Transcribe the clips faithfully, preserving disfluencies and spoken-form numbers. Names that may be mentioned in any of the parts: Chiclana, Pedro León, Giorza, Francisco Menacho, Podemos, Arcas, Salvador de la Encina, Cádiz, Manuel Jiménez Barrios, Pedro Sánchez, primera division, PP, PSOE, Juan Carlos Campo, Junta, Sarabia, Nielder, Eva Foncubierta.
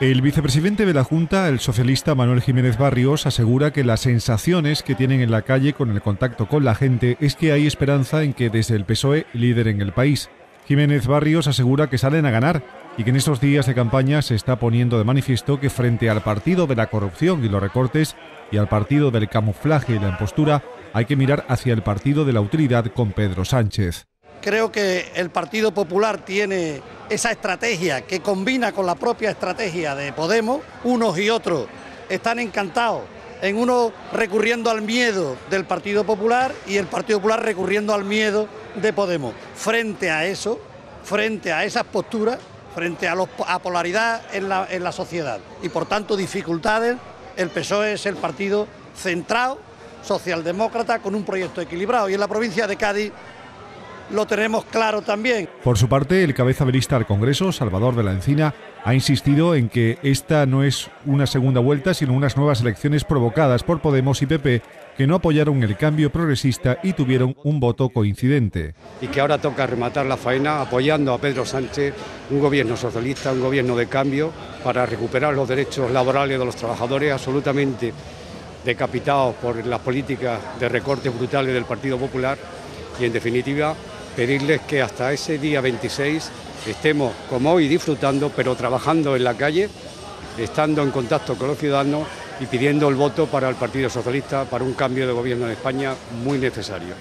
El vicepresidente de la Junta, el socialista Manuel Jiménez Barrios, asegura que las sensaciones que tienen en la calle con el contacto con la gente es que hay esperanza en que desde el P S O E lideren el país. Jiménez Barrios asegura que salen a ganar y que en estos días de campaña se está poniendo de manifiesto que frente al partido de la corrupción y los recortes y al partido del camuflaje y la impostura, hay que mirar hacia el partido de la utilidad con Pedro Sánchez. Creo que el Partido Popular tiene esa estrategia que combina con la propia estrategia de Podemos. Unos y otros están encantados, en uno recurriendo al miedo del Partido Popular y el Partido Popular recurriendo al miedo de Podemos. Frente a eso, frente a esas posturas, frente a, los, a polaridad en la, en la sociedad y por tanto dificultades, el P S O E es el partido centrado, socialdemócrata, con un proyecto equilibrado, y en la provincia de Cádiz lo tenemos claro también. Por su parte, el cabeza de lista al Congreso, Salvador de la Encina, ha insistido en que esta no es una segunda vuelta, sino unas nuevas elecciones provocadas por Podemos y P P, que no apoyaron el cambio progresista y tuvieron un voto coincidente. Y que ahora toca rematar la faena apoyando a Pedro Sánchez, un gobierno socialista, un gobierno de cambio, para recuperar los derechos laborales de los trabajadores absolutamente decapitados por las políticas de recortes brutales del Partido Popular, y en definitiva pedirles que hasta ese día veintiséis estemos como hoy disfrutando, pero trabajando en la calle, estando en contacto con los ciudadanos y pidiendo el voto para el Partido Socialista, para un cambio de gobierno en España muy necesario.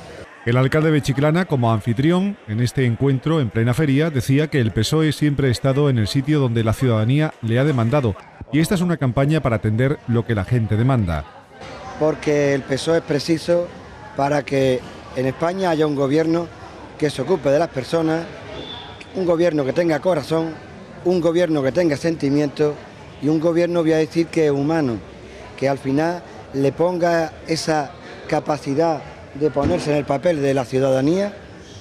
El alcalde de Chiclana, como anfitrión en este encuentro en plena feria, decía que el P S O E siempre ha estado en el sitio donde la ciudadanía le ha demandado, y esta es una campaña para atender lo que la gente demanda. Porque el P S O E es preciso para que en España haya un gobierno que se ocupe de las personas, un gobierno que tenga corazón, un gobierno que tenga sentimiento y un gobierno, voy a decir, que es humano, que al final le ponga esa capacidad de ponerse en el papel de la ciudadanía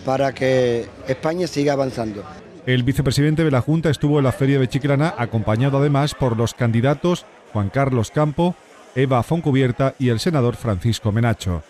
para que España siga avanzando. El vicepresidente de la Junta estuvo en la feria de Chiclana, acompañado además por los candidatos Juan Carlos Campo, Eva Foncubierta y el senador Francisco Menacho.